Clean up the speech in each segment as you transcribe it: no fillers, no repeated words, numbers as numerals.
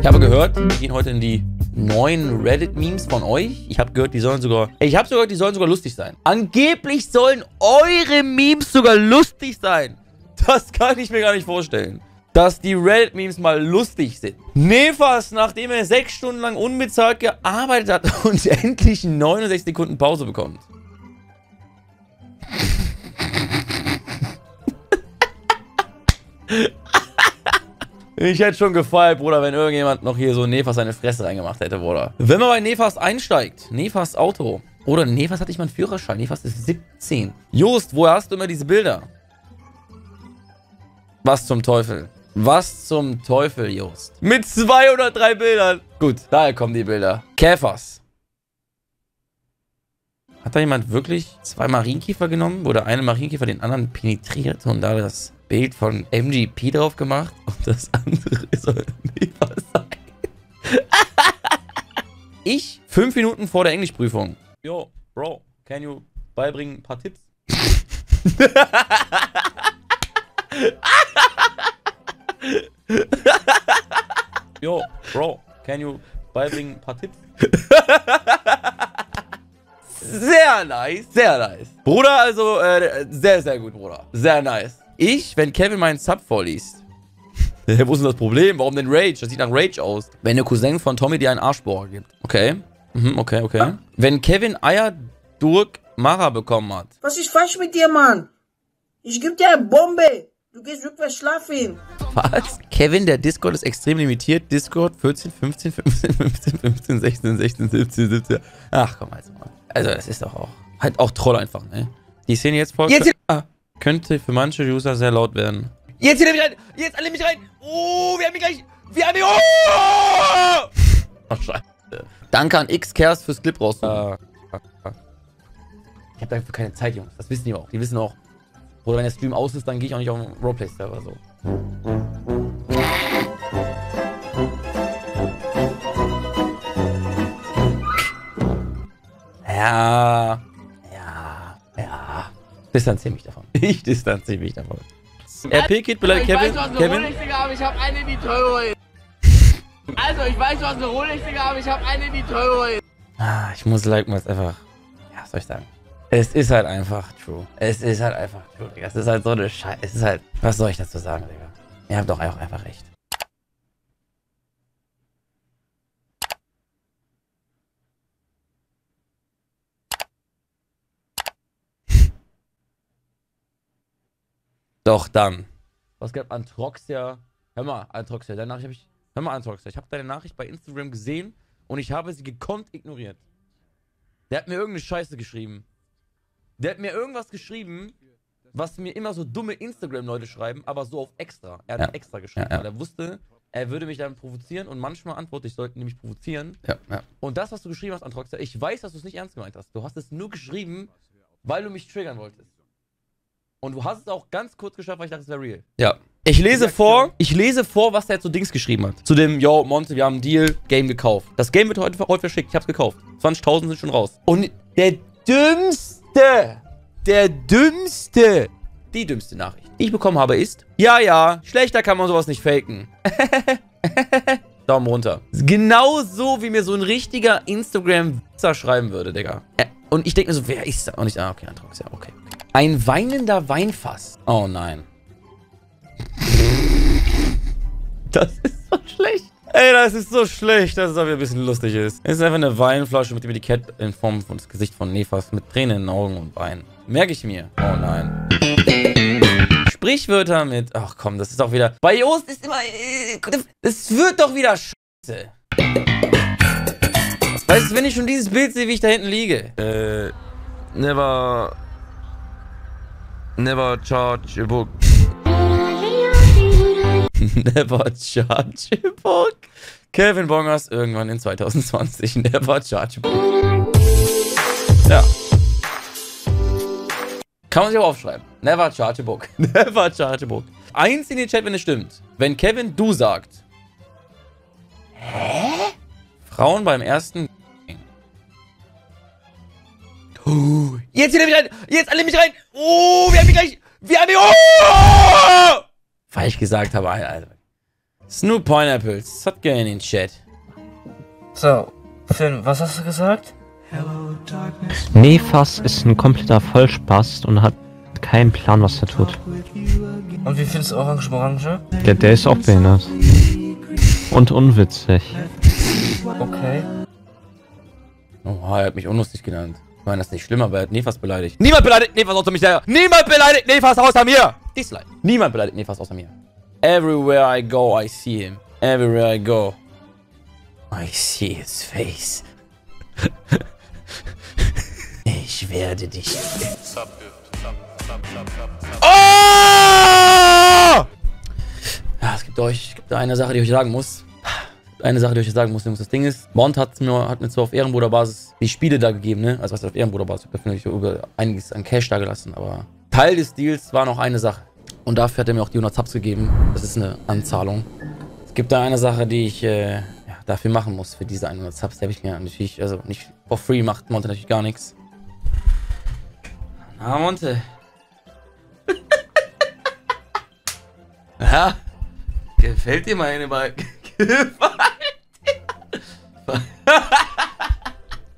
Ich habe gehört, wir gehen heute in die neuen Reddit-Memes von euch. Ich habe gehört, die sollen sogar lustig sein. Angeblich sollen eure Memes sogar lustig sein. Das kann ich mir gar nicht vorstellen, dass die Reddit-Memes mal lustig sind. Nefas, nachdem er 6 Stunden lang unbezahlt gearbeitet hat und endlich 69 Sekunden Pause bekommt. Ich hätte schon gefeiert, Bruder, wenn irgendjemand noch hier so Nefas seine Fresse reingemacht hätte, Bruder. Wenn man bei Nefas einsteigt, Nefas Auto. Oder Nefas hatte ich mal einen Führerschein, Nefas ist 17. Jost, woher hast du immer diese Bilder? Was zum Teufel? Was zum Teufel, Jost? Mit 2 oder 3 Bildern. Gut, daher kommen die Bilder. Käfers. Hat da jemand wirklich 2 Marienkäfer genommen, wo der eine Marienkäfer den anderen penetriert und da das Bild von MGP drauf gemacht und das andere soll Nefas sein? Ich, 5 Minuten vor der Englischprüfung. Yo, Bro, can you beibringen ein paar Tipps? Yo, Bro, can you beibringen ein paar Tipps? Sehr nice, sehr nice. Bruder, also sehr, sehr gut, Bruder. Sehr nice. Ich, wenn Kevin meinen Sub vorliest. Wo ist denn das Problem? Warum denn Rage? Das sieht nach Rage aus. Wenn der Cousin von Tommy dir einen Arschbohrer gibt. Okay. Mhm, okay, okay. Ja? Wenn Kevin Eier durch Mara bekommen hat. Was ist falsch mit dir, Mann? Ich geb dir eine Bombe. Du gehst rückwärts schlafen. Was? Kevin, der Discord ist extrem limitiert. Discord 14, 15, 15, 15, 15, 16, 16, 17, 17. Ach, komm, also, Mann. Also, das ist doch auch... Halt auch Troll einfach, ne? Die Szene jetzt folgt... Jetzt könnte für manche User sehr laut werden. Jetzt alle mich rein! Jetzt alle mich rein! Oh, wir haben ihn gleich... Wir haben ihn... Oh! Oh, Scheiße. Danke an Xkerz fürs Clip raus. Ich hab dafür keine Zeit, Jungs. Das wissen die auch. Die wissen auch... Oder wenn der Stream aus ist, dann gehe ich auch nicht auf den Roleplay-Server so. Ja. Ja. Ja. Distanziere mich davon. Ich distanziere mich davon. RP-Kit beleidigt Kevin. Ich weiß, was eine Rolex-Digga habe, ich habe eine, die teurer ist. Also, ich weiß, was eine Rolex-Digga habe, ich habe eine, die teurer ist. Ah, ich muss liken, was einfach. Ja, was soll ich sagen? Es ist halt einfach true. Es ist halt einfach true, Digga. Es ist halt so eine Scheiße. Es ist halt... Was soll ich dazu sagen, Digga? Ihr habt doch auch einfach recht. Doch dann. Was gab Anthroxia? Hör mal, Anthroxia, deine Nachricht habe ich... Hör mal, Anthroxia, ich habe deine Nachricht bei Instagram gesehen und ich habe sie gekonnt ignoriert. Der hat mir irgendeine Scheiße geschrieben. Der hat mir irgendwas geschrieben, was mir immer so dumme Instagram-Leute schreiben, aber so auf extra. Er hat extra geschrieben, weil er wusste, er würde mich dann provozieren und manchmal antworte ich, sollte nämlich provozieren. Ja, ja. Und das, was du geschrieben hast, Anthroxia, ich weiß, dass du es nicht ernst gemeint hast. Du hast es nur geschrieben, weil du mich triggern wolltest. Und du hast es auch ganz kurz geschafft, weil ich dachte, es wäre real. Ja. Ich lese vor, was der zu Dings geschrieben hat. Zu dem, yo, Monte, wir haben einen Deal, Game gekauft. Das Game wird heute verschickt, ich hab's gekauft. 20.000 sind schon raus. Und der die dümmste Nachricht, die ich bekommen habe, ist: Ja, ja, schlechter kann man sowas nicht faken. Daumen runter. Genau so, wie mir so ein richtiger Instagram-Witzer schreiben würde, Digga. Und ich denke mir so, wer ist da? Und ich sage, okay, Anthroxia, okay. Ein weinender Weinfass. Oh nein. Das ist so schlecht. Ey, das ist so schlecht, dass es aber ein bisschen lustig ist. Es ist einfach eine Weinflasche mit dem Etikett in Form von das Gesicht von Nefas mit Tränen in den Augen und Weinen. Merke ich mir. Oh nein. Sprichwörter mit... Ach komm, das ist doch wieder... Bei Jost ist immer... Es wird doch wieder Scheiße. Weißt du, wenn ich schon dieses Bild sehe, wie ich da hinten liege? Never charge a book. Never charge a book. Kevin Bongers irgendwann in 2020. Never charge a book. Ja. Kann man sich auch aufschreiben. Never charge a book. Never charge a book. 1 in den Chat, wenn es stimmt. Wenn Kevin du sagt. Hä? Frauen beim ersten... Jetzt alle mich rein! Jetzt alle mich rein! Oh, wir haben ihn gleich... Wir haben ihn... Oh! ich gesagt habe. Also. Snoop Pineapples, hat gerne in den Chat. So, Finn, was hast du gesagt? Nefas ist ein kompletter Vollspast und hat keinen Plan, was er tut. Und wie findest du Orangemorange? Der ist auch behindert. Und unwitzig. Okay. Oh, er hat mich unlustig genannt. Ich meine, das ist nicht schlimm, aber er hat Nefas beleidigt. Niemand beleidigt Nefas außer mich selber. Niemand beleidigt Nefas außer mir. Dislike. Niemand beleidigt Nefas außer mir. Everywhere I go, I see him. Everywhere I go, I see his face. Ich werde dich... Oh! Ja, es gibt eine Sache, die ich euch sagen muss. Jungs, das Ding ist, Bond hat mir zwar auf Ehrenbruderbasis die Spiele da gegeben, ne? Also was auf Ehrenbruderbasis, ich habe natürlich über einiges an Cash da gelassen, aber Teil des Deals war noch eine Sache. Und dafür hat er mir auch die 100 Subs gegeben. Das ist eine Anzahlung. Es gibt da eine Sache, die ich dafür machen muss, für diese 100 Subs. Die habe ich mir natürlich, also nicht for free macht Monte natürlich gar nichts. Na, Monte. Ja, gefällt dir meine Balken?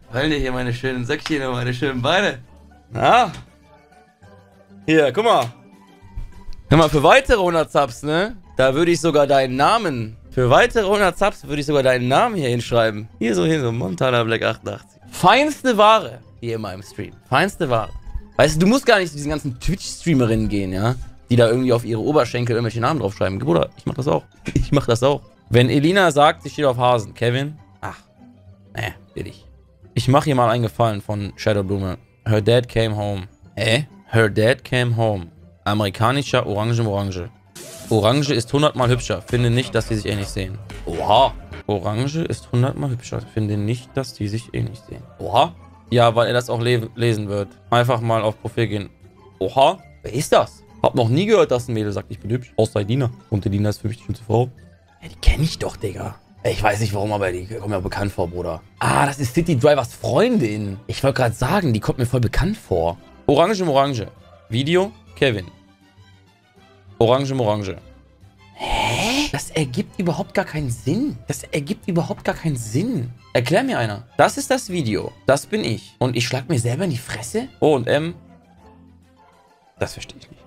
Gefallen dir hier meine schönen Söckchen und meine schönen Beine? Na? Hier, guck mal. Guck mal, für weitere 100 Subs, ne? Da würde ich sogar deinen Namen... Für weitere 100 Subs würde ich sogar deinen Namen hier hinschreiben. Hier so, Montana Black 88. Feinste Ware hier in meinem Stream. Feinste Ware. Weißt du, du musst gar nicht zu diesen ganzen Twitch-Streamerinnen gehen, ja? Die da irgendwie auf ihre Oberschenkel irgendwelche Namen draufschreiben. Bruder, ich mach das auch. Wenn Elina sagt, sie steht auf Hasen. Kevin? Ach. Nee, will ich. Ich mach ihr mal einen Gefallen von Shadow Bloomer. Her dad came home. Her dad came home. Amerikanischer Orangemorange. Orange ist 100-mal hübscher. Finde nicht, dass die sich ähnlich sehen. Oha. Orange ist 100-mal hübscher. Finde nicht, dass die sich ähnlich sehen. Oha. Ja, weil er das auch lesen wird. Einfach mal auf Profil gehen. Oha. Wer ist das? Hab noch nie gehört, dass ein Mädel sagt, ich bin hübsch. Außer Dina. Und die Dina ist für mich die schönste Frau. Ja, die kenne ich doch, Digga. Ich weiß nicht warum, aber die kommt mir bekannt vor, Bruder. Ah, das ist City Drivers Freundin. Ich wollte gerade sagen, die kommt mir voll bekannt vor. Orangemorange. Video, Kevin. Orangemorange. Hä? Das ergibt überhaupt gar keinen Sinn. Erklär mir einer. Das ist das Video. Das bin ich. Und ich schlag mir selber in die Fresse? O und M. Das verstehe ich nicht.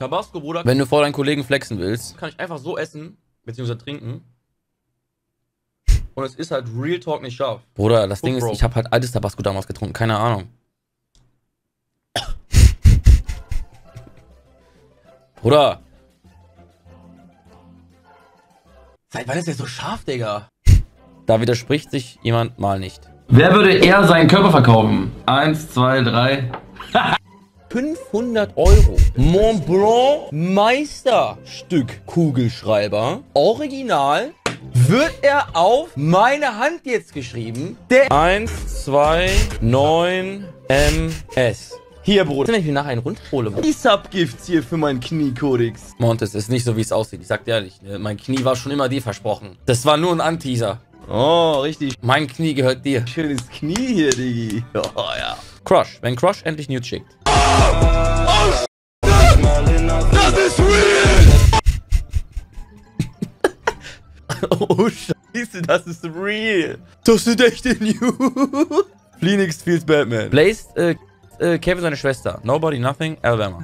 Tabasco, Bruder. Wenn du vor deinen Kollegen flexen willst, kann ich einfach so essen, beziehungsweise trinken. Und es ist halt Real Talk nicht scharf. Bruder, das Ding ist, ich habe halt altes Tabasco damals getrunken. Keine Ahnung. Bruder. Seit wann ist der so scharf, Digga? Da widerspricht sich jemand mal nicht. Wer würde eher seinen Körper verkaufen? 1, 2, 3. 500 Euro. Mont Blanc Meisterstück Kugelschreiber. Original. Wird er auf meine Hand jetzt geschrieben? Der 129MS. Hier, Bruder. Wenn ich mir nachher einen runterhole. Die Subgifts hier für meinen Knie-Codex. Montes, ist nicht so, wie es aussieht. Ich sag dir ehrlich, ne? Mein Knie war schon immer dir versprochen. Das war nur ein Anteaser. Oh, richtig. Mein Knie gehört dir. Schönes Knie hier, Diggi. Oh, ja. Crush. Wenn Crush endlich Nudes schickt. Oh, oh, das ist real. Oh, scheiße, das ist real. Das sind echte Nudes. Phoenix feels Batman. Blazed, Kevin seine Schwester. Nobody, nothing, Alabama.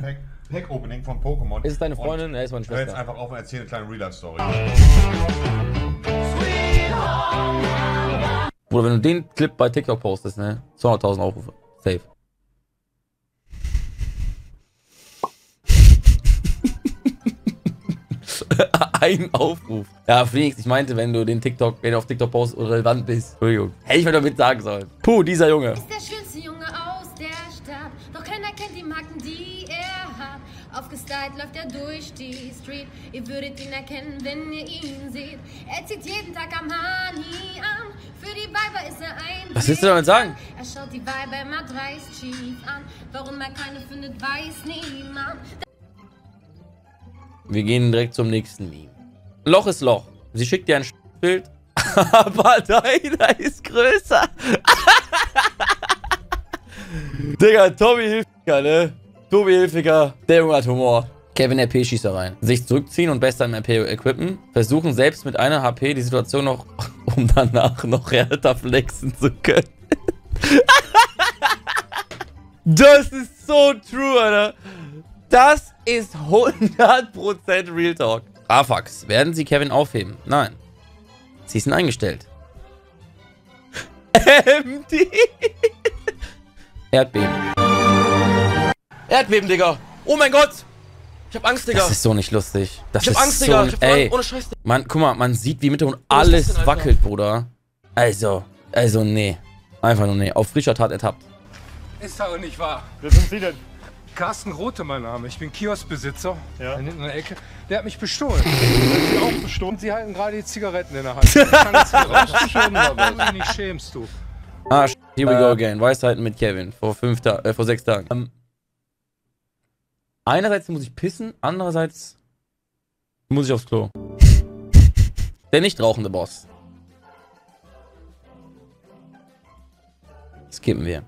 Pack-Opening von Pokémon. Ist es deine Freundin? Er ist meine Schwester. Jetzt einfach auf und erzähl eine kleine Real-Life-Story. Bruder, wenn du den Clip bei TikTok postest, ne? 200.000 Aufrufe. Safe. Ein Aufruf. Ja, Felix, ich meinte, wenn du auf TikTok postest und relevant bist. Entschuldigung. Hätte ich mir damit sagen sollen. Puh, dieser Junge. Ist der schönste Junge aus der Stadt. Doch keiner kennt die Marken, die er hat. Aufgestylt läuft er durch die Street. Ihr würdet ihn erkennen, wenn ihr ihn seht. Er zieht jeden Tag am Hani an. Für die Weiber ist er ein... Was willst du damit sagen? Er schaut die Weiber immer dreist schief an. Warum er keine findet, weiß niemand. Wir gehen direkt zum nächsten Meme. Loch ist Loch. Sie schickt dir ein Bild, aber deiner ist größer. Digga, Tommy Hilfiger, ne? Tommy Hilfiger, der Junge hat Humor. Kevin RP-Schießereien. Sich zurückziehen und besser im RP equippen. Versuchen selbst mit einer HP die Situation noch, um danach noch härter flexen zu können. Das ist so true, Alter. Das ist 100% Real Talk. Afax, werden Sie Kevin aufheben? Nein. Sie ist ihn eingestellt. MD. Erdbeben. Erdbeben, Digga. Oh mein Gott. Ich hab Angst, Digga. Das ist so nicht lustig. Das ich hab Angst, Digga. So ey, ohne Scheiß. Man, guck mal, man sieht, wie mit und alles denn, wackelt, Bruder. Also, nee. Einfach nur nee. Auf frischer Tat ertappt. Ist doch nicht wahr. Wer sind Sie denn? Carsten Rote, mein Name. Ich bin Kioskbesitzer. Ja. In der Ecke. Der hat mich bestohlen. Der hat mich auch bestohlen. Sie halten gerade die Zigaretten in der Hand. Ich kann jetzt hier rausgeschoben, aber du nicht schämst, du. Ah, here we go again. Weisheiten mit Kevin. Vor 6 Tagen. Einerseits muss ich pissen, andererseits muss ich aufs Klo. Der nicht rauchende Boss. Skippen wir.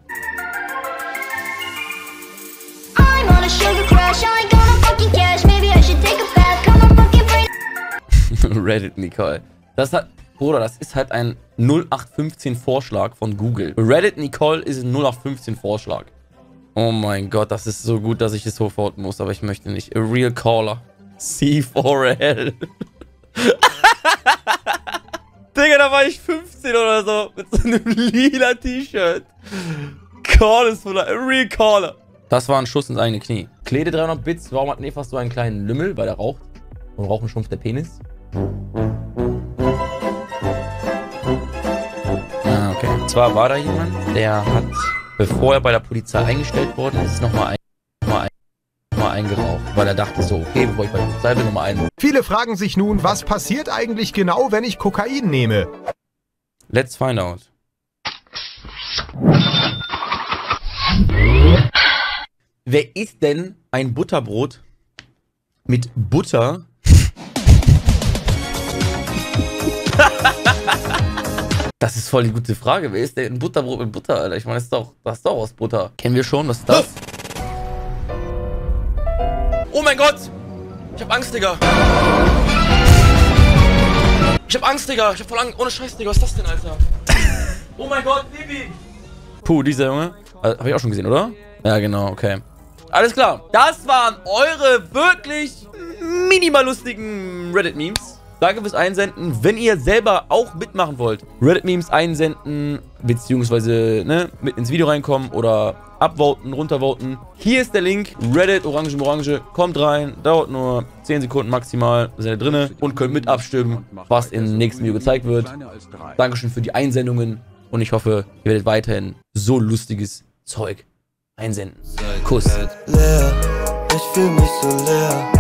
Reddit Nicole. Das hat, Bruder, das ist halt ein 0815 Vorschlag von Google. Reddit Nicole ist ein 0815 Vorschlag. Oh mein Gott, das ist so gut, dass ich es sofort muss, aber ich möchte nicht. A real caller. C4L. Digga, da war ich 15 oder so. Mit so einem lila T-Shirt. Call ist voller. A real caller. Das war ein Schuss ins eigene Knie. Klede 300 Bits. Warum hat Nefas so einen kleinen Lümmel? Weil er raucht. Und Rauchen schrumpft der Penis. Ah, okay. Und zwar war da jemand, der hat... Bevor er bei der Polizei eingestellt worden ist, nochmal eingeraucht, weil er dachte so, okay, bevor ich bei der Polizei bin, nochmal ein. Viele fragen sich nun, was passiert eigentlich genau, wenn ich Kokain nehme? Let's find out. Wer isst denn ein Butterbrot mit Butter? Das ist voll die gute Frage. Wer ist denn ein Butterbrot mit Butter, Alter? Ich meine, das ist doch aus Butter. Kennen wir schon, was ist das? Oh mein Gott! Ich hab Angst, Digga. Ich hab Angst, Digga. Ich hab voll Angst. Ohne Scheiß, Digga. Was ist das denn, Alter? Oh mein Gott, Pippi! Puh, dieser Junge. Also, hab ich auch schon gesehen, oder? Ja, genau, okay. Alles klar. Das waren eure wirklich minimal lustigen Reddit-Memes. Danke fürs Einsenden. Wenn ihr selber auch mitmachen wollt, Reddit-Memes einsenden, beziehungsweise mit ins Video reinkommen oder upvoten, runtervoten. Hier ist der Link, Reddit, orangemorange, kommt rein, dauert nur 10 Sekunden maximal, seid ihr drinne und könnt mit abstimmen, was im nächsten Video gezeigt wird. Dankeschön für die Einsendungen und ich hoffe, ihr werdet weiterhin so lustiges Zeug einsenden. Kuss. Ich fühl mich so leer.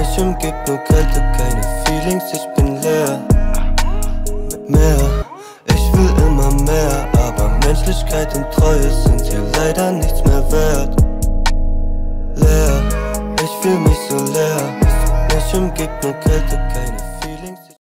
Ich umgib nur Kälte, keine Feelings, ich bin leer. Mehr, ich will immer mehr, aber Menschlichkeit und Treue sind hier leider nichts mehr wert. Leer, ich fühl mich so leer. Ich umgib nur Kälte, keine